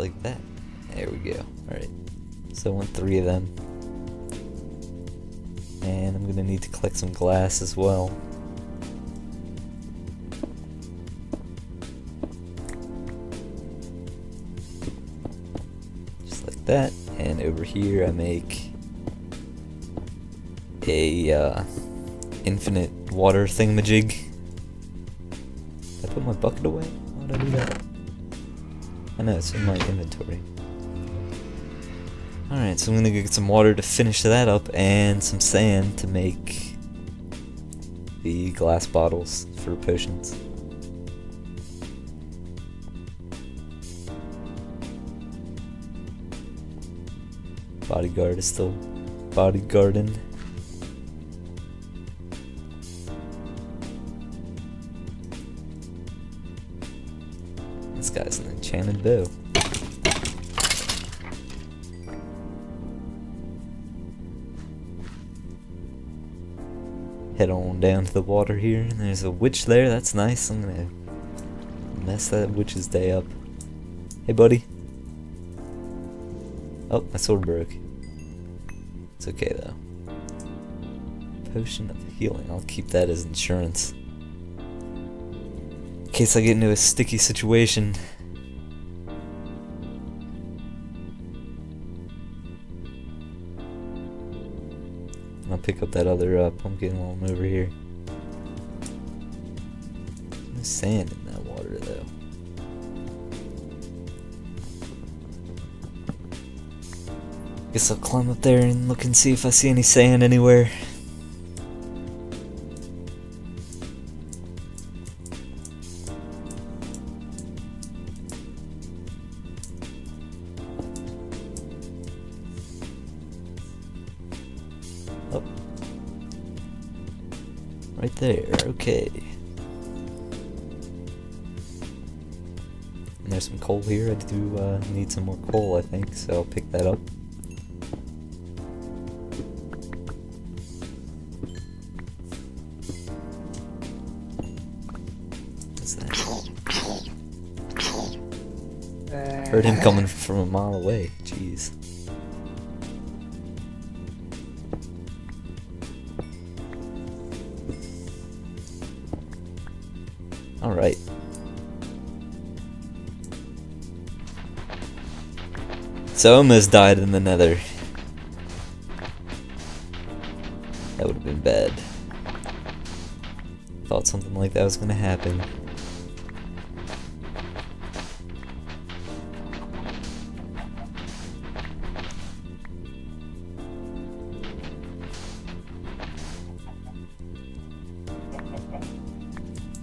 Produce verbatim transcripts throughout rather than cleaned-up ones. like that. There we go. Alright, so I want three of them. And I'm gonna need to collect some glass as well. Just like that. And over here I make a uh, infinite water thingamajig. Did I put my bucket away? Why did I do that? I know, it's in my inventory. Alright, so I'm gonna go get some water to finish that up, and some sand to make the glass bottles for potions. Bodyguard is still bodyguarding. This guy's an enchanted bow. Head on down to the water here, and there's a witch there, that's nice. I'm gonna mess that witch's day up. Hey buddy. Oh, my sword broke. It's okay though. Potion of healing, I'll keep that as insurance. In case I get into a sticky situation. I'll pick up that other uh, pumpkin while I'm over here. There's sand in that water, though. Guess I'll climb up there and look and see if I see any sand anywhere. Right there, okay. And there's some coal here. I do uh, need some more coal, I think, so I'll pick that up. What's that? Heard him coming from a mile away, jeez. Alright. So I almost died in the nether. That would have been bad. Thought something like that was gonna happen.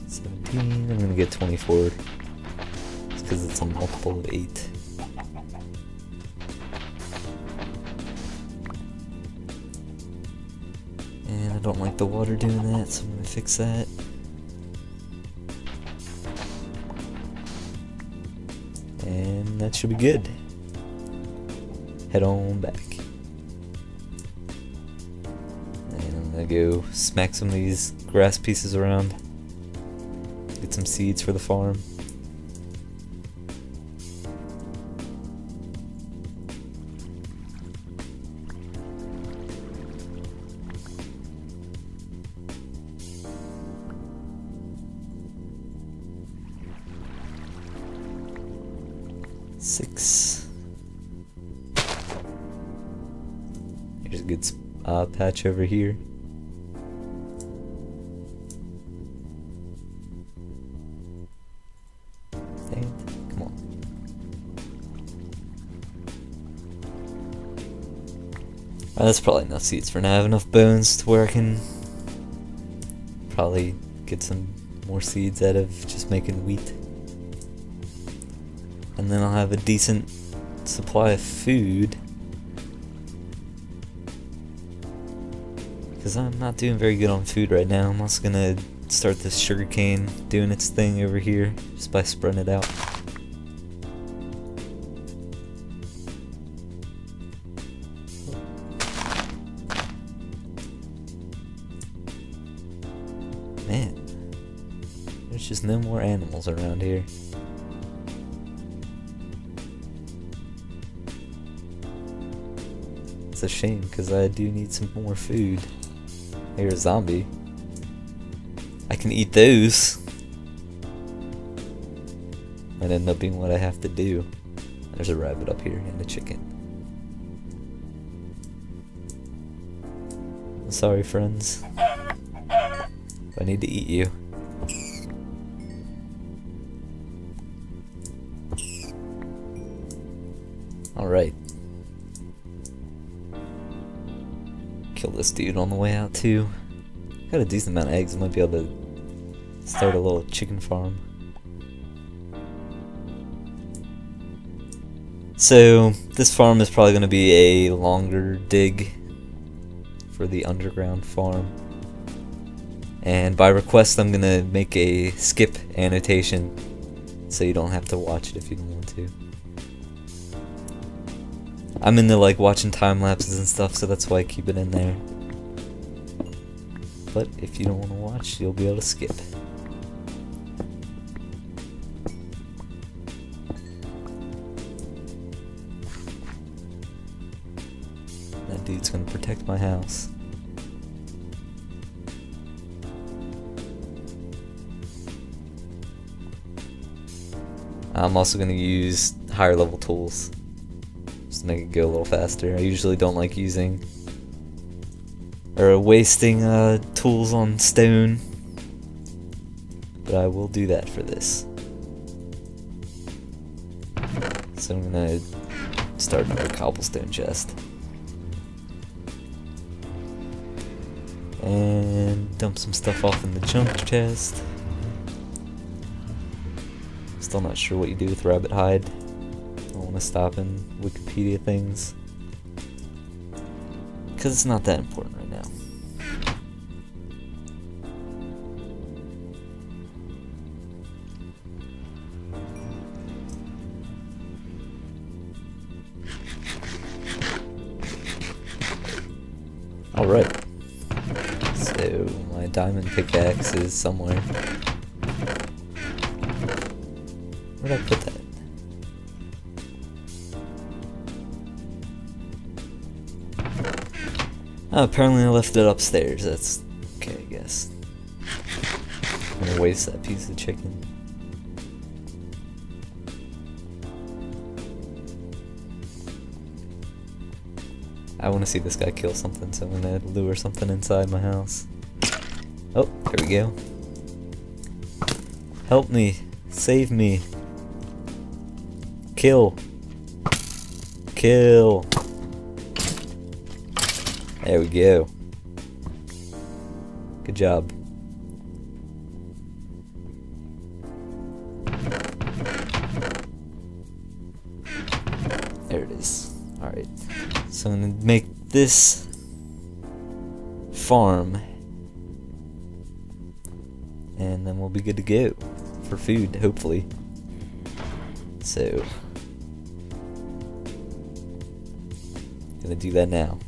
seventeen, I'm gonna get twenty-four. It's because it's a multiple of eight. And I don't like the water doing that, so I'm gonna fix that. And that should be good. Head on back. And I'm gonna go smack some of these grass pieces around. Get some seeds for the farm. Six. Here's a good uh, patch over here. Oh, that's probably enough seeds for now. I have enough bones to where I can probably get some more seeds out of just making wheat. And then I'll have a decent supply of food. Because I'm not doing very good on food right now. I'm also going to start this sugarcane doing its thing over here just by spreading it out. Man, there's just no more animals around here. It's a shame because I do need some more food. Here's a zombie. I can eat those. Might end up being what I have to do. There's a rabbit up here and a chicken. I'm sorry, friends. I need to eat you. Alright. Kill this dude on the way out too. Got a decent amount of eggs, might be able to start a little chicken farm. So this farm is probably going to be a longer dig for the underground farm. And by request I'm going to make a skip annotation so you don't have to watch it if you don't want to. I'm into like watching time lapses and stuff, so that's why I keep it in there. But if you don't want to watch, you'll be able to skip. That dude's gonna protect my house. I'm also gonna use higher level tools. Just to make it go a little faster. I usually don't like using or wasting uh, tools on stone, but I will do that for this. So I'm gonna start another cobblestone chest and dump some stuff off in the junk chest. Still not sure what you do with rabbit hide. I don't want to stop in Wikipedia things, because it's not that important right now. Alright, so my diamond pickaxe is somewhere. Where'd I put that? Oh, apparently I left it upstairs. That's okay, I guess. I'm gonna waste that piece of chicken. I want to see this guy kill something, so I'm gonna lure something inside my house. Oh, here we go. Help me. Save me. Kill. Kill. There we go. Good job. There it is. Alright. So I'm gonna make this farm. And then we'll be good to go for food, hopefully. So gonna do that now.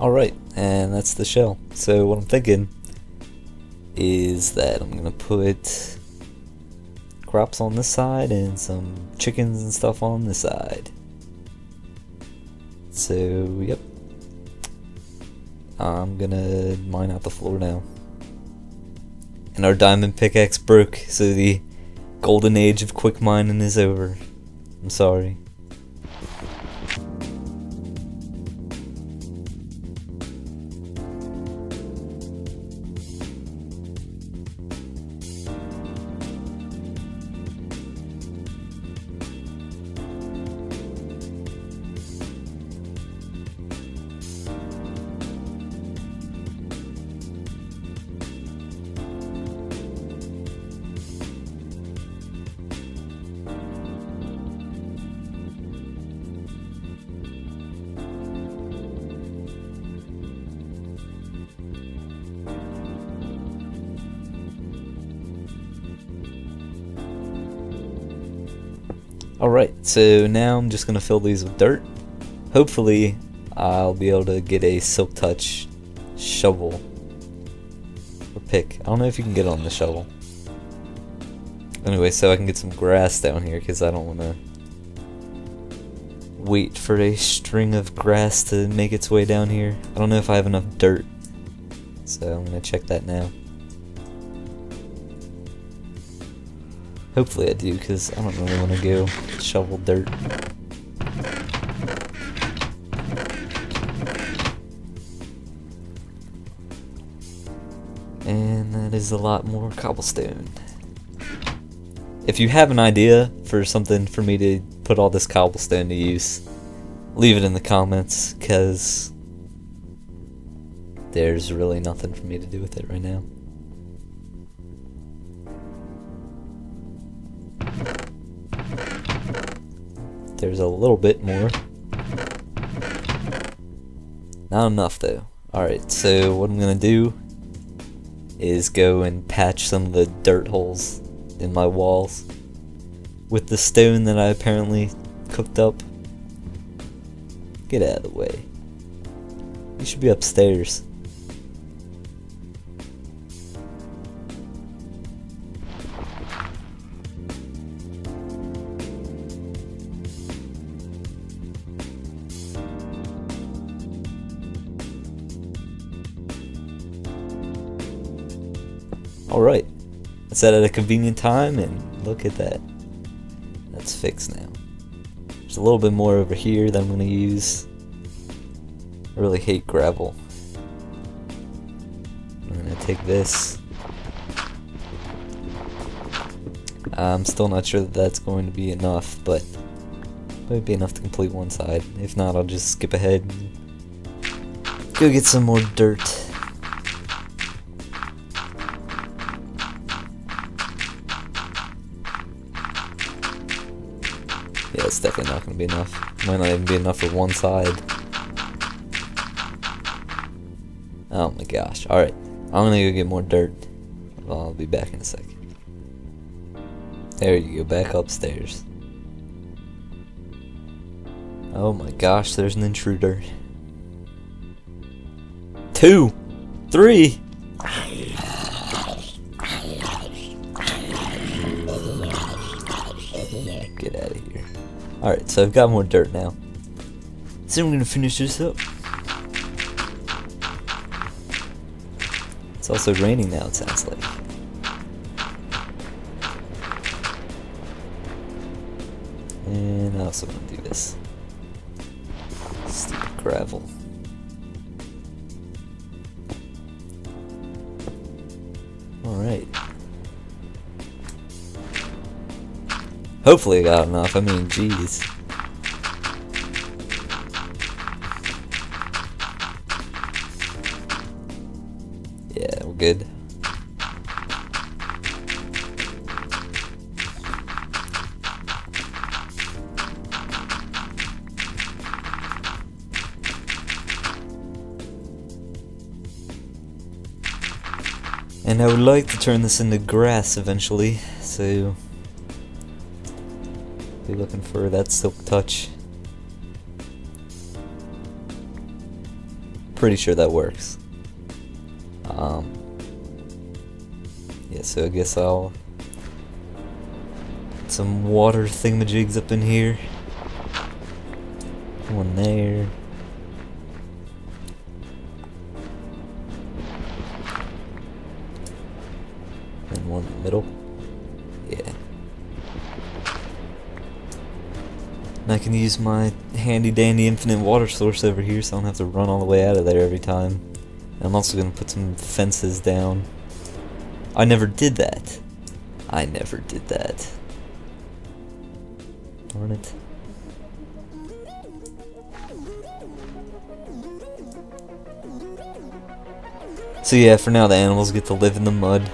Alright, and that's the shell. So what I'm thinking is that I'm gonna put crops on this side and some chickens and stuff on this side. So yep, I'm gonna mine out the floor now. And our diamond pickaxe broke, so the golden age of quick mining is over. I'm sorry. Alright, so now I'm just going to fill these with dirt. Hopefully I'll be able to get a Silk Touch shovel or pick. I don't know if you can get on the shovel. Anyway, so I can get some grass down here because I don't want to wait for a string of grass to make its way down here. I don't know if I have enough dirt, so I'm going to check that now. Hopefully I do, because I don't really want to go shovel dirt. And that is a lot more cobblestone. If you have an idea for something for me to put all this cobblestone to use, leave it in the comments, because there's really nothing for me to do with it right now. There's a little bit more. Not enough though. Alright, so what I'm gonna do is go and patch some of the dirt holes in my walls with the stone that I apparently cooked up. Get out of the way. You should be upstairs. Alright, it's set at a convenient time, and look at that. That's fixed now. There's a little bit more over here that I'm going to use. I really hate gravel. I'm going to take this. I'm still not sure that that's going to be enough, but it might be enough to complete one side. If not, I'll just skip ahead and go get some more dirt. Yeah, it's definitely not going to be enough. Might not even be enough for one side. Oh my gosh. Alright, I'm going to go get more dirt. I'll be back in a sec. There you go, back upstairs. Oh my gosh, there's an intruder. Two! Three! Get out of here. Alright, so I've got more dirt now. So I'm gonna finish this up. It's also raining now, it sounds like. And I also want to do this. Stupid gravel. Alright. Hopefully I got enough, I mean, jeez. Yeah, we're good. And I would like to turn this into grass eventually, so be looking for that Silk Touch. pretty sure that works. Um, yeah, so I guess I'll put some water thingamajigs up in here. One there. And one in the middle. Yeah. And I can use my handy dandy infinite water source over here so I don't have to run all the way out of there every time. And I'm also going to put some fences down. I never did that. I never did that. Darn it. So yeah, for now the animals get to live in the mud.